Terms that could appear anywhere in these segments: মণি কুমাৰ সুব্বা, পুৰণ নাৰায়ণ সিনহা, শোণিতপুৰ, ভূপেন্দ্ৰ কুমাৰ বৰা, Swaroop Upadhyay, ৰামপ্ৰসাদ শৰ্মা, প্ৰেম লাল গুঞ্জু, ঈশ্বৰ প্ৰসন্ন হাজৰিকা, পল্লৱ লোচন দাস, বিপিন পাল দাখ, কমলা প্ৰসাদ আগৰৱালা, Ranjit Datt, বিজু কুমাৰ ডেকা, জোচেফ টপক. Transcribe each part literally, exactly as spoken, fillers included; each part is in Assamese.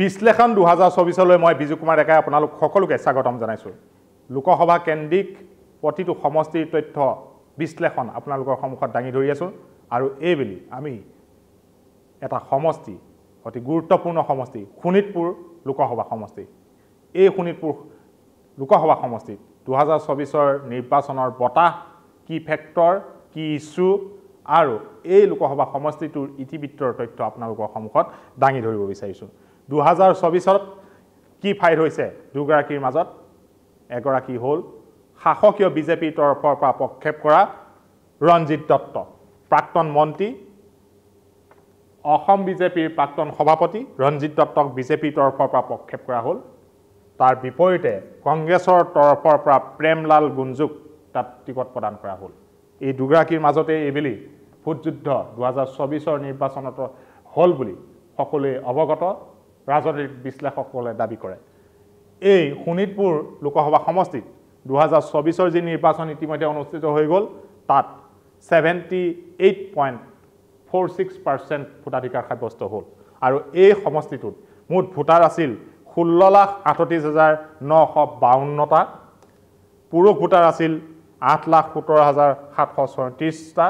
বিশ্লেষণ দুই হাজাৰ চৌবিশ লৈ মই বিজু কুমাৰ ডেকাই আপোনালোক সকলোকে স্বাগতম জানাইছো লোকসভা কেন্দ্ৰিক প্ৰতিটো সমষ্টিৰ তথ্য বিশ্লেষণ আপোনালোকৰ সন্মুখত দাঙি ধৰি আছো আৰু এইবেলি আমি এটা সমষ্টি অতি গুৰুত্বপূৰ্ণ সমষ্টি সোণিতপুৰ লোকসভা সমষ্টি এই সোণিতপুৰ লোকসভা সমষ্টি দুই হাজাৰ চৌবিশ ৰ নিৰ্বাচনৰ বটা কি ফেক্টৰ কি ইস্যু আৰু এই লোকসভা সমষ্টিটোৰ ইতিবৃত্তৰ তথ্য আপোনালোকৰ সন্মুখত দাঙি ধৰিব বিচাৰিছো দুই হাজাৰ চৌবিশ কি ফাইট হৈছে দুগৰাকীৰ মাজত এগৰাকী হল শাসকীয় বিজেপিৰ তৰফৰ পৰা পক্ষেপ কৰা ৰঞ্জিত দত্ত প্ৰাক্তন মন্ত্ৰী অসম বিজেপিৰ প্ৰাক্তন সভাপতি ৰঞ্জিত দত্তক বিজেপিৰ তৰফৰ পৰা পক্ষেপ কৰা হল তাৰ বিপৰীতে কংগ্ৰেছৰ তৰফৰ পৰা প্ৰেম লাল গুঞ্জুক তাত টিকট প্ৰদান কৰা হল এই দুগৰাকীৰ মাজতে এইবেলি ফুটযুদ্ধ দুই হাজাৰ চৌবিশ ৰ নিৰ্বাচনত হল বুলি সকলোৱে অৱগত ৰাজনৈতিক বিশ্লেষকসকলে দাবী কৰে এই সোণিতপুৰ লোকসভা সমষ্টিত দুই হাজাৰ চৌবিশ ৰ যি নিৰ্বাচন ইতিমধ্যে অনুষ্ঠিত হৈ গ'ল তাত সাতাশী দশমিক চাৰি ছয় পাৰ্চেণ্ট ভোটাধিকাৰ সাব্যস্ত হ'ল আৰু এই সমষ্টিটোত মুঠ ভোটাৰ আছিল ষোল্ল লাখ আঠত্ৰিছ হাজাৰ নশ বাৱন্নটা পুৰুষ ভোটাৰ আছিল আঠ লাখ সত্তৰ হাজাৰ সাতশ ছয়ত্ৰিছটা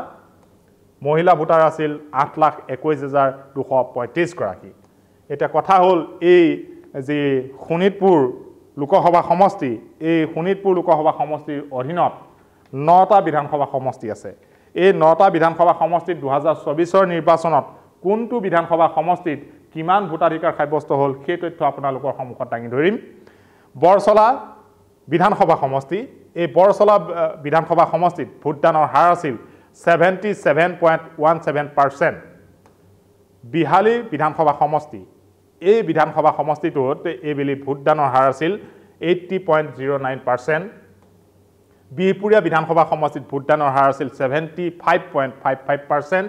মহিলা ভোটাৰ আছিল আঠ লাখ একৈছ হাজাৰ দুশ পঁয়ত্ৰিছ গৰাকী এটা কথা হল এই যে সোণিতপুৰ লোকসভা সমষ্টি এই সোণিতপুৰ লোকসভা সমষ্টিৰ অধীনত নটা বিধানসভা সমষ্টি আছে এই নটা বিধানসভা সমষ্টিত দুই হাজার চৌবিশ ৰ নিৰ্বাচনত কোনটো বিধানসভা সমষ্টিত কিমান ভোটাধিকাৰ সাব্যস্ত হ'ল সেই তথ্য আপোনালোকৰ সন্মুখত দাঙি ধৰিম বৰচলা বিধানসভা সমষ্টি এই বৰচলা বিধানসভা সমষ্টিত ভোটদানৰ হাৰ আছিল সাতাশী দশমিক এক সাত পাৰ্চেণ্ট বিহালী বিধানসভা সমষ্টি এই বিধানসভা সমষ্টিটোত এইবেলি ভোটদানৰ হাৰ আছিল আশী দশমিক শূন্য নয় পাৰ্চেণ্ট বিহপুৰীয়া বিধানসভা সমষ্টিত ভোটদানৰ হাৰ আছিল পঁচাশী দশমিক পাঁচপঞ্চাছ পাৰ্চেণ্ট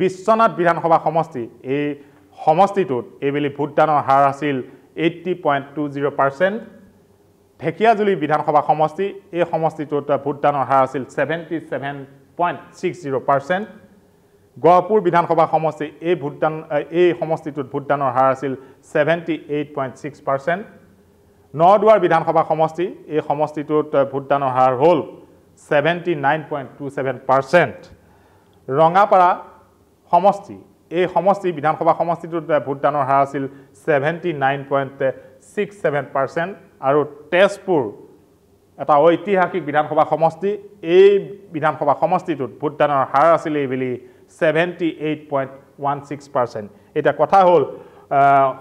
বিশ্বনাথ বিধানসভা সমষ্টি এই সমষ্টিটোত এইবেলি ভোটদানৰ হাৰ আছিল আশী দশমিক দুই শূন্য পাৰ্চেণ্ট ঢেকিয়াজুলি বিধানসভা সমষ্টি এই সমষ্টিটোত ভোটদানৰ হাৰ আছিল সাতাশী দশমিক ছয় শূন্য পাৰ্চেণ্ট গহপুৰ বিধানসভা সমষ্টি এই ভোটদান এই সমষ্টিটোত ভোটদানৰ হাৰ আছিল সাতাশী দশমিক ছয় পাৰ্চেণ্ট নদুৱাৰ বিধানসভা সমষ্টি এই সমষ্টিটোত ভোটদানৰ হাৰ হ'ল সাতাশী দশমিক দুই দুই পাৰ্চেণ্ট ৰঙাপাৰা সমষ্টি এই সমষ্টি বিধানসভা সমষ্টিটোত ভোটদানৰ হাৰ আছিল সাতাশী দশমিক ছয় সাত পাৰ্চেণ্ট আৰু তেজপুৰ এটা ঐতিহাসিক বিধানসভা সমষ্টি এই বিধানসভা সমষ্টিটোত ভোটদানৰ হাৰ আছিল এইবেলি সাতাশী দশমিক এক ছয় পাৰ্চেণ্ট এটা কথা হল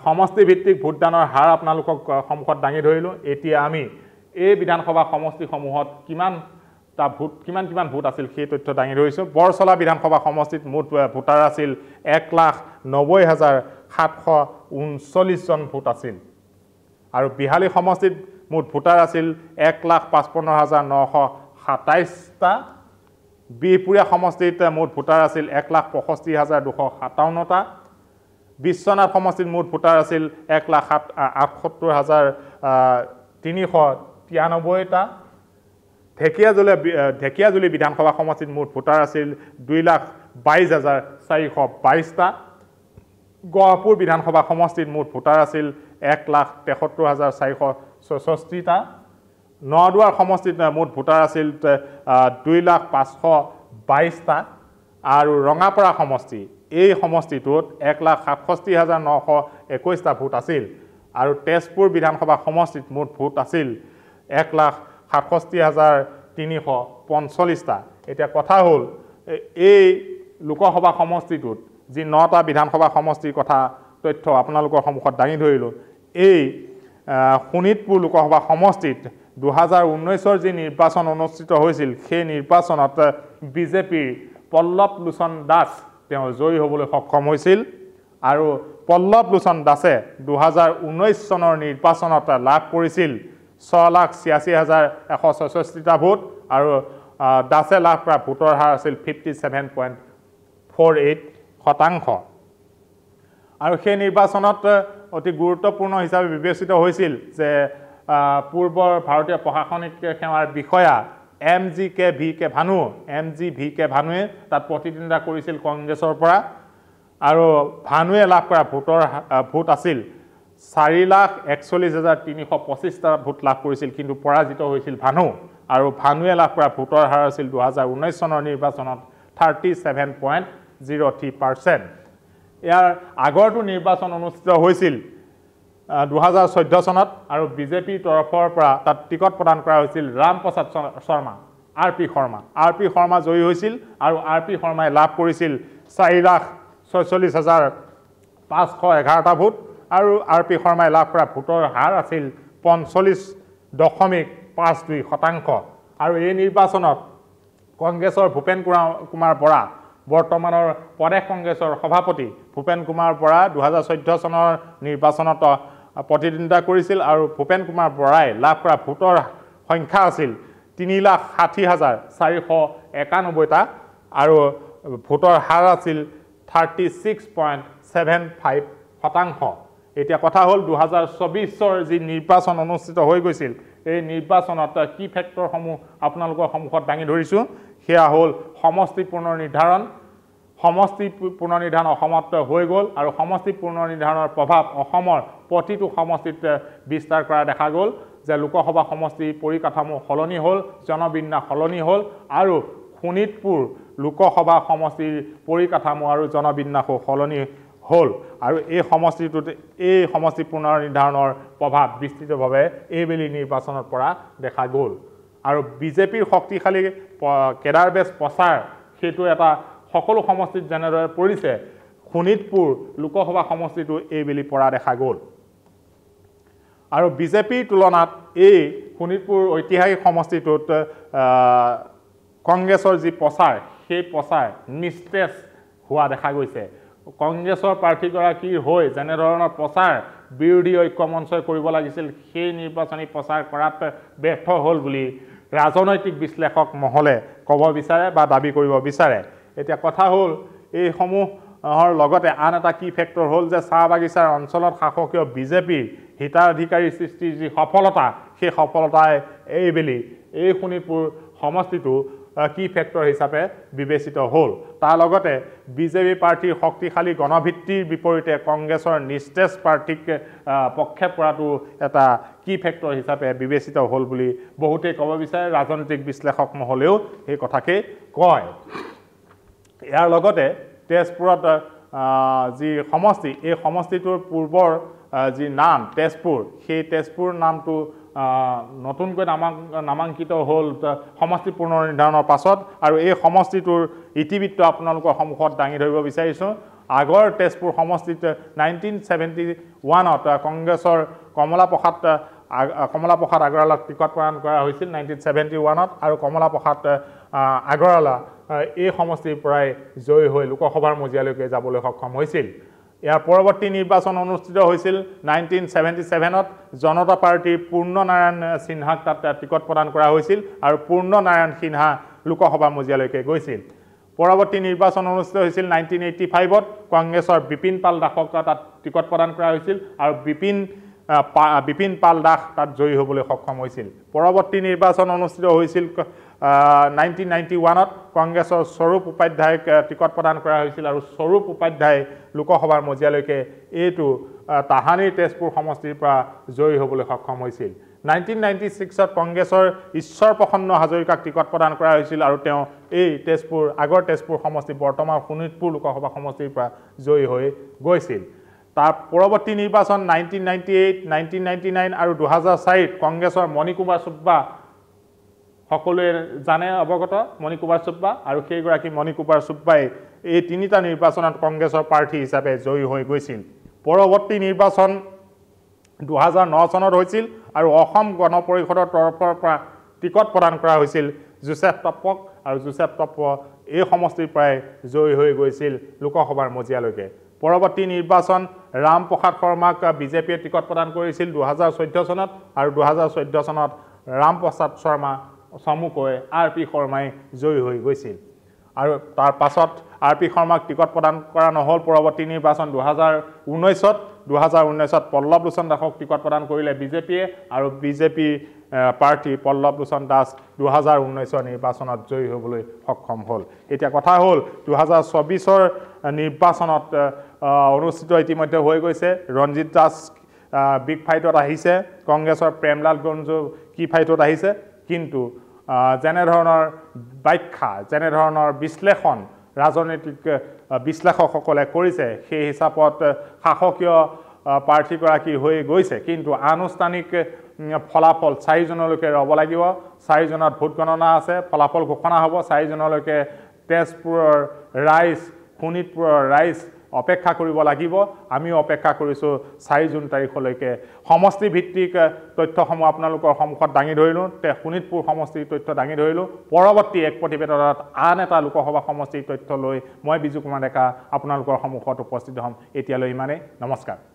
সমষ্টিভিত্তিক ভোটদানৰ হাৰ আপোনালোকক সন্মুখত দাঙি ধৰিলোঁ এতিয়া আমি এই বিধানসভা সমষ্টিসমূহত কিমানটা ভোট কিমান কিমান ভোট আছিল সেই তথ্য দাঙি ধৰিছোঁ বৰচলা বিধানসভা সমষ্টিত মুঠ ভোটাৰ আছিল এক লাখ নব্বৈ হাজাৰ সাতশ ঊনচল্লিছজন ভোট আছিল আৰু বিহালী সমষ্টিত মুঠ ভোটাৰ আছিল এক লাখ পঁচপন্ন হাজাৰ নশ সাতাইছটা বিহপুৰীয়া সমষ্টিত মুঠ ভোটাৰ আছিল এক লাখ পঁয়ষষ্ঠি হাজাৰ দুশ সাতাৱন্নটা বিশ্বনাথ সমষ্টিত মুঠ ভোটাৰ আছিল এক লাখ সাত আঠসত্তৰ হাজাৰ তিনিশ তিৰানব্বৈটা ঢেকীয়াজুলি ঢেকীয়াজুলি বিধানসভা সমষ্টিত মুঠ ভোটাৰ আছিল দুই লাখ বাইছ হাজাৰ চাৰিশ বাইছটা গহপুৰ বিধানসভা সমষ্টিত মুঠ ভোটাৰ আছিল এক লাখ তেসত্তৰ হাজাৰ চাৰিশ ছয়ষষ্ঠিটা নদুৱাৰ সমষ্টিত মুঠ ভোটাৰ আছিল দুই লাখ পাঁচশ বাইছটা আৰু ৰঙাপাৰা সমষ্টি এই সমষ্টিটোত এক লাখ সাতষষ্ঠি হাজাৰ নশ একৈছটা ভোট আছিল আৰু তেজপুৰ বিধানসভা সমষ্টিত মুঠ ভোট আছিল এক লাখ সাতষষ্ঠি হাজাৰ তিনিশ পঞ্চল্লিছটা এতিয়া কথা হ'ল এই লোকসভা সমষ্টিটোত যি নটা বিধানসভা সমষ্টিৰ কথা তথ্য আপোনালোকৰ সন্মুখত দাঙি ধৰিলোঁ এই সোণিতপুৰ লোকসভা সমষ্টিত দুই হাজাৰ উনৈছৰ যি নিৰ্বাচন অনুষ্ঠিত হৈছিল সেই নিৰ্বাচনত বিজেপিৰ পল্লৱ লোচন দাস তেওঁ জয়ী হ'বলৈ সক্ষম হৈছিল আৰু পল্লৱ লোচন দাসে দুই হাজাৰ উনৈছ চনৰ নিৰ্বাচনত লাভ কৰিছিল ছয় লাখ ছিয়াশী হাজাৰ এশ ছয়ষষ্ঠিটা ভোট আৰু দাসে লাভ কৰা ভোটৰ হাৰ আছিল fifty seven point four eight শতাংশ আৰু সেই নিৰ্বাচনত অতি গুৰুত্বপূৰ্ণ হিচাপে বিবেচিত হৈছিল যে পূৰ্বৰ ভাৰতীয় প্ৰশাসনিক সেৱাৰ বিষয়া M G K V K Bhanu M G V K ভানুৱে তাত প্ৰতিদ্বন্দ্বিতা কৰিছিল কংগ্ৰেছৰ পৰা আৰু ভানুৱে লাভ কৰা ভোটৰ ভোট আছিল চাৰি লাখ একচল্লিছ হাজাৰ তিনিশ পঁচিছ টা ভোট লাভ কৰিছিল কিন্তু পৰাজিত হৈছিল ভানু আৰু ভানুৱে লাভ কৰা ভোটৰ হাৰ আছিল দুই হাজাৰ ঊনৈশ চনৰ নিৰ্বাচনত সাতত্ৰিশ দশমিক শূন্য তিনি শতাংশ ইয়াৰ আগৰটো নিৰ্বাচন অনুষ্ঠিত হৈছিল দুই হাজাৰ চৈধ্য চনত আৰু বিজেপি তৰফৰ পৰা তাত টিকট প্ৰদান কৰা হৈছিল ৰামপ্ৰসাদ শৰ্মা R P Sharma R P Sharma জয়ী হৈছিল আৰু আৰ পি শৰ্মাই লাভ কৰিছিল চাৰি লাখ ছয়চল্লিছ হাজাৰ পাঁচশ এঘাৰ টা ভোট আৰু আৰ পি শৰ্মাই লাভ কৰা ভোটৰ হাৰ আছিল পঞ্চল্লিছ দশমিক পাঁচ দুই শতাংশ আৰু এই নিৰ্বাচনত কংগ্ৰেছৰ ভূপেন্দ্ৰ কুমাৰ বৰা বৰ্তমানৰ প্ৰদেশ কংগ্ৰেছৰ সভাপতি ভূপেন্দ্ৰ কুমাৰ বৰা দুই হাজাৰ চৈধ্য চনৰ নিৰ্বাচনত প্ৰতিদ্বন্দ্বিতা কৰিছিল আৰু ভূপেন্দ্ৰ কুমাৰ বৰাই লাভ কৰা ভোটৰ সংখ্যা আছিল তিনি লাখ ষাঠি হাজাৰ চাৰিশ একানব্বৈ টা আৰু ভোটৰ হাৰ আছিল ছয়ত্ৰিশ দশমিক সাত পাঁচ শতাংশ এতিয়া কথা হল দুই হাজাৰ চৌবিশ চনৰ যি নিৰ্বাচন অনুষ্ঠিত হৈ গৈছিল এই নিৰ্বাচনত কি ফেক্টৰ সমূহ আপোনালোকৰ সন্মুখত দাঙি ধৰিছো হেয়া হল সমষ্টি পুনৰ্নিৰ্ধাৰণ সমষ্টি পুনৰ্নিৰ্ধাৰণ অসমত হৈ গল আৰু সমষ্টি পুনৰ্নিৰ্ধাৰণৰ প্ৰভাৱ অসমৰ প্ৰতিটো সমষ্টিত বিস্তাৰ কৰা দেখা গল যে লোকসভা সমষ্টি পৰিকাঠামো সলনি হল জনবিন্যাস সলনি হল আৰু শোণিতপুৰ লোকসভা সমষ্টিৰ পৰিকাঠামো আৰু জনবিন্যাস সলনি হল আৰু এই সমষ্টিটোতে এই সমষ্টি পুনৰ্নিৰ্ধাৰণৰ প্ৰভাৱ বিস্তৃতভাৱে এইবেলি নিৰ্বাচনৰ পৰা দেখা গল আৰু বিজেপিৰ শক্তিশালী কেডাৰ বেছ প্ৰচাৰ সেইটো এটা সকলো সমষ্টিত যেনেদৰে পৰিছে শোণিতপুৰ লোকসভা সমষ্টিটো এইবেলি পৰা দেখা গল আৰু বিজেপিৰ তুলনাত এই শোণিতপুৰ ঐতিহাসিক সমষ্টিটোত কংগ্ৰেছৰ যি প্ৰচাৰ সেই প্ৰচাৰ মিষ্টেছ হোৱা দেখা গৈছে কংগ্ৰেছৰ প্ৰাৰ্থীগৰাকীৰ হৈ যেনেধৰণৰ প্ৰচাৰ বিৰোধী ঐক্যমঞ্চই কৰিব লাগিছিল সেই নিৰ্বাচনী প্ৰচাৰ কৰাত ব্যৰ্থ হ'ল বুলি ৰাজনৈতিক বিশ্লেষক মহলে ক'ব বিচাৰে বা দাবী কৰিব বিচাৰে এতিয়া কথা হ'ল এই সমূহৰ লগতে আন এটা কি ফেক্টৰ হ'ল যে চাহ বাগিচাৰ অঞ্চলত শাসকীয় বিজেপিৰ হিতাধিকাৰী সৃষ্টিৰ যি সফলতা সেই সফলতাই এইবেলি এই শোণিতপুৰ সমষ্টিটো কি ফেক্টৰ হিচাপে বিবেচিত হ'ল তাৰ লগতে বিজেপি প্ৰাৰ্থীৰ শক্তিশালী গণভিত্তিৰ বিপৰীতে কংগ্ৰেছৰ নিষ্ঠেষ প্ৰাৰ্থীক পক্ষে পৰাটো এটা কি ফেক্টৰ হিচাপে বিবেচিত হ'ল বুলি বহুতে ক'ব বিচাৰে ৰাজনৈতিক বিশ্লেষক মহলেও এই কথাকে কয় ইয়াৰ লগতে তেজপুৰত যি সমষ্টি এই সমষ্টিটোৰ পূৰ্বৰ যি নাম তেজপুৰ সেই তেজপুৰ নামটো নতুনকৈ নামাঙ্কিত হল সমষ্টি পুনৰ্নিৰ্ধাৰণৰ পাছত আৰু এই সমষ্টিটোৰ ইতিবৃত্ত আপোনালোকৰ সন্মুখত দাঙি ধৰিব বিচাৰিছো আগৰ তেজপুৰ সমষ্টিত উনৈশ শ সাতাৱন্নত কংগ্ৰেছৰ কমলা প্ৰসাদ কমলা প্ৰসাদ আগৰৱালাক টিকট প্ৰদান কৰা হৈছিল উনৈশ শ সাতাৱন্নত আৰু কমলা প্ৰসাদ আগৰৱালা এই সমষ্টিৰ পৰাই জয়ী হৈ লোকসভাৰ মজিয়ালৈকে যাবলৈ সক্ষম হৈছিল ইয়াৰ পৰৱৰ্তী নিৰ্বাচন অনুষ্ঠিত হৈছিল উনৈশ শ সাতাৱন্ন ত জনতা পাৰ্টিৰ পুৰণ নাৰায়ণ সিনহাক তাত টিকট প্ৰদান কৰা হৈছিল আৰু পুৰণ নাৰায়ণ সিনহা লোকসভা মজিয়ালৈকে গৈছিল পৰৱৰ্তী নিৰ্বাচন অনুষ্ঠিত হৈছিল উনৈশ শ পঁচাশী ত কংগ্ৰেছৰ বিপিন পাল দাখক তাত টিকট প্ৰদান কৰা হৈছিল আৰু বিপিন বিপিন পাল দাখ তাত জয়ী হ'বলৈ সক্ষম হৈছিল পৰৱৰ্তী নিৰ্বাচন অনুষ্ঠিত হৈছিল উনৈশ শ নব্বৈ ত কংগ্ৰেছৰ স্বৰূপ উপাধ্যায়ক টিকট প্ৰদান কৰা হৈছিল আৰু স্বৰূপ উপাধ্যায় লোকসভাৰ মজিয়ালৈকে এইটো তাহানিৰ তেজপুৰ সমষ্টিৰ পৰা জয়ী হ'বলৈ সক্ষম হৈছিল উনৈশ শ নব্বৈ ছয়ত কংগ্ৰেছৰ ঈশ্বৰ প্ৰসন্ন হাজৰিকাক টিকট প্ৰদান কৰা হৈছিল আৰু তেওঁ এই তেজপুৰ আগৰ তেজপুৰ সমষ্টি বৰ্তমান শোণিতপুৰ লোকসভা সমষ্টিৰ পৰা জয়ী হৈ গৈছিল তাৰ পৰৱৰ্তী নিৰ্বাচন উনৈশ শ নব্বৈ আঠ উনৈশ শ নব্বৈ নয় আৰু দুই হাজাৰ চাৰিত কংগ্ৰেছৰ মণি কুমাৰ সুব্বা সকলোৱে জানে অৱগত মণি কুমাৰ সুব্বা আৰু সেইগৰাকী মণি কুমাৰ সুব্বাই এই তিনিটা নিৰ্বাচনত কংগ্ৰেছৰ প্ৰাৰ্থী হিচাপে জয়ী হৈ গৈছিল পৰৱৰ্তী নিৰ্বাচন দুই হাজাৰ ন চনত হৈছিল আৰু অসম গণ পৰিষদৰ তৰফৰ পৰা টিকট প্ৰদান কৰা হৈছিল জোচেফ টপক আৰু জোচেফ টপ এই সমষ্টিৰ পৰাই জয়ী হৈ গৈছিল লোকসভাৰ মজিয়ালৈকে পৰৱৰ্তী নিৰ্বাচন ৰামপ্ৰসাদ শৰ্মাক বিজেপিয়ে টিকট প্ৰদান কৰিছিল দুই হাজাৰ চৈধ্য চনত আৰু দুই হাজাৰ চৈধ্য চনত ৰামপ্ৰসাদ শৰ্মা চমুকৈ আৰ পি শৰ্মাই জয়ী হৈ গৈছিল আৰু তাৰ পাছত আৰ পি শৰ্মাক টিকট প্ৰদান কৰা নহ'ল পৰৱৰ্তী নিৰ্বাচন দুই হাজাৰ ঊনৈছত দুই হাজাৰ ঊনৈছত পল্লৱ লোচন দাসক টিকট প্ৰদান কৰিলে বিজেপিয়ে আৰু বিজেপি প্ৰাৰ্থী পল্লৱ লোচন দাস দুই হাজাৰ ঊনৈছৰ নিৰ্বাচনত জয়ী হ'বলৈ সক্ষম হ'ল এতিয়া কথা হ'ল দুই হাজাৰ চৌবিছৰ নিৰ্বাচনত অনুষ্ঠিত ইতিমধ্যে হৈ গৈছে ৰঞ্জিত দাস বিগ ফাইটত আহিছে কংগ্ৰেছৰ প্ৰেমলাল গঞ্জ কি ফাইটত আহিছে কিন্তু জেনে ধৰণৰ ব্যাখ্যা জেনে ধৰণৰ বিশ্লেষণ ৰাজনৈতিক বিশ্লেষকসকলে কৰিছে সেই হিচাপত শাসকীয় পাৰ্টি গৰাকী হৈ গৈছে কিন্তু আনুষ্ঠানিক ফলাফল চাৰি জনলৈকে ৰব লাগিব চাৰি জনত ভোট গণনা আছে ফলাফল ঘোষণা হ'ব চাৰি জনলৈকে তেজপুৰৰ ৰাইজ সোণিতপুৰৰ ৰাইজ অপেক্ষা কৰিব লাগিব আমি অপেক্ষা কৰিছো চাৰি জুন তাৰিখলৈকে সমষ্টি ভিত্তিক তথ্যসমূহ আপোনালোকৰ সমক্ষত দাঙি ধৰিলো তে সোণিতপুৰ সমষ্টিৰ তথ্য দাঙি ধৰিলো পৰৱৰ্তী এক প্ৰতিবেদনত আন এটা লোকসভা সমষ্টিৰ তথ্য লৈ মই বিজু কুমাৰ ডেকা আপোনালোকৰ সমক্ষত উপস্থিত হ'ম এতিয়ালৈ ইমানেই নমস্কাৰ